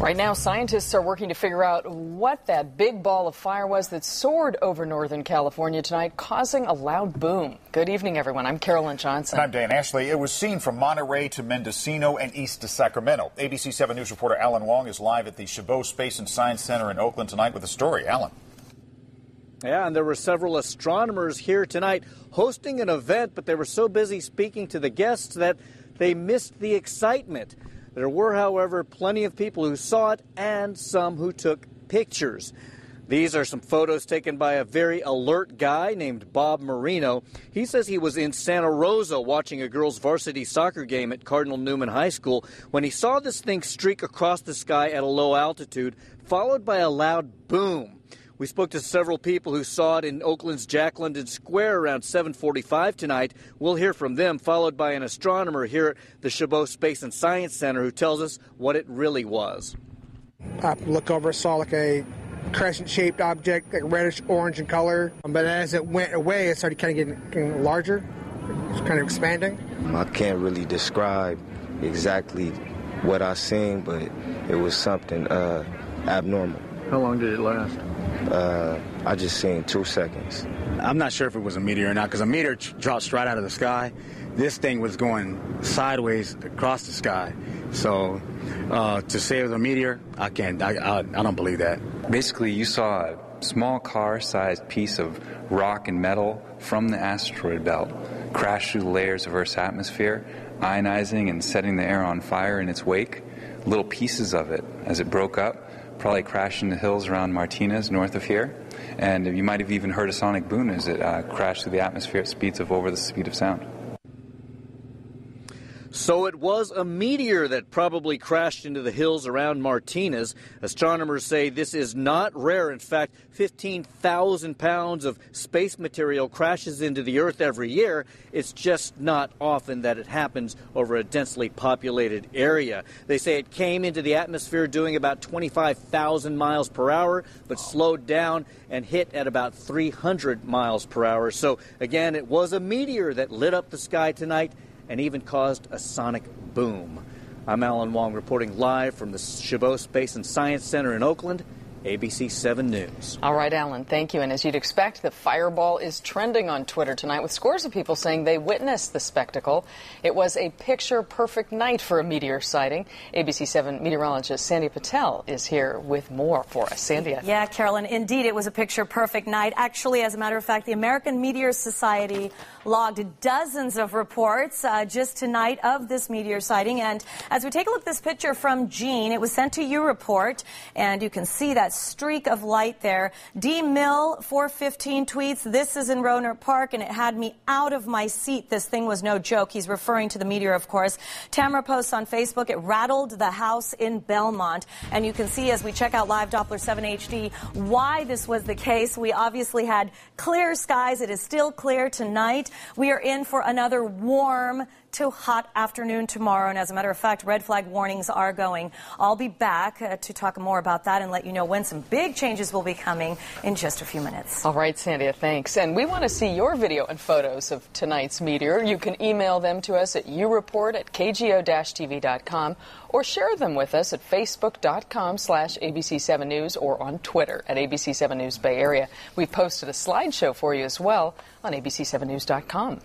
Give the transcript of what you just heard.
Right now, scientists are working to figure out what that big ball of fire was that soared over Northern California tonight, causing a loud boom. Good evening, everyone. I'm Carolyn Johnson. And I'm Dan Ashley. It was seen from Monterey to Mendocino and east to Sacramento. ABC 7 News reporter Alan Wong is live at the Chabot Space and Science Center in Oakland tonight with a story. Alan. Yeah, and there were several astronomers here tonight hosting an event, but they were so busy speaking to the guests that they missed the excitement. There were, however, plenty of people who saw it and some who took pictures. These are some photos taken by a very alert guy named Bob Marino. He says he was in Santa Rosa watching a girls' varsity soccer game at Cardinal Newman High School when he saw this thing streak across the sky at a low altitude, followed by a loud boom. We spoke to several people who saw it in Oakland's Jack London Square around 7:45 tonight. We'll hear from them, followed by an astronomer here at the Chabot Space and Science Center who tells us what it really was. I looked over, saw like a crescent-shaped object, like reddish-orange in color. But as it went away, it started kind of getting larger, kind of expanding. I can't really describe exactly what I seen, but it was something abnormal. How long did it last? I just seen 2 seconds. I'm not sure if it was a meteor or not, because a meteor drops right out of the sky. This thing was going sideways across the sky. So to say it was a meteor, I don't believe that. Basically, you saw a small car-sized piece of rock and metal from the asteroid belt crash through the layers of Earth's atmosphere, ionizing and setting the air on fire in its wake. Little pieces of it, as it broke up, probably crashed in the hills around Martinez, north of here. And you might have even heard a sonic boom as it crashed through the atmosphere at speeds of over the speed of sound. So it was a meteor that probably crashed into the hills around Martinez. Astronomers say this is not rare. In fact, 15,000 pounds of space material crashes into the Earth every year. It's just not often that it happens over a densely populated area. They say it came into the atmosphere doing about 25,000 miles per hour, but slowed down and hit at about 300 miles per hour. So again, it was a meteor that lit up the sky tonight and even caused a sonic boom. I'm Alan Wong reporting live from the Chabot Space and Science Center in Oakland, ABC 7 News. All right, Alan, thank you. And as you'd expect, the fireball is trending on Twitter tonight with scores of people saying they witnessed the spectacle. It was a picture-perfect night for a meteor sighting. ABC 7 meteorologist Sandy Patel is here with more for us. Sandy. Yeah, Carolyn, indeed, it was a picture-perfect night. Actually, as a matter of fact, the American Meteor Society logged dozens of reports just tonight of this meteor sighting. And as we take a look at this picture from Gene, it was sent to you report, and you can see that streak of light there. D. Mill 415 tweets, "This is in Rohnert Park and it had me out of my seat. This thing was no joke." He's referring to the meteor, of course. Tamara posts on Facebook, "It rattled the house in Belmont." And you can see as we check out live Doppler 7 HD why this was the case. We obviously had clear skies. It is still clear tonight. We are in for another warm to hot afternoon tomorrow, and as a matter of fact, red flag warnings are going. I'll be back to talk more about that and let you know when some big changes will be coming in just a few minutes. All right, Sandia, thanks. And we want to see your video and photos of tonight's meteor. You can email them to us at ureport@kgo-tv.com or share them with us at facebook.com/abc7news or on Twitter at abc7news Bay Area. We've posted a slideshow for you as well on abc7news.com.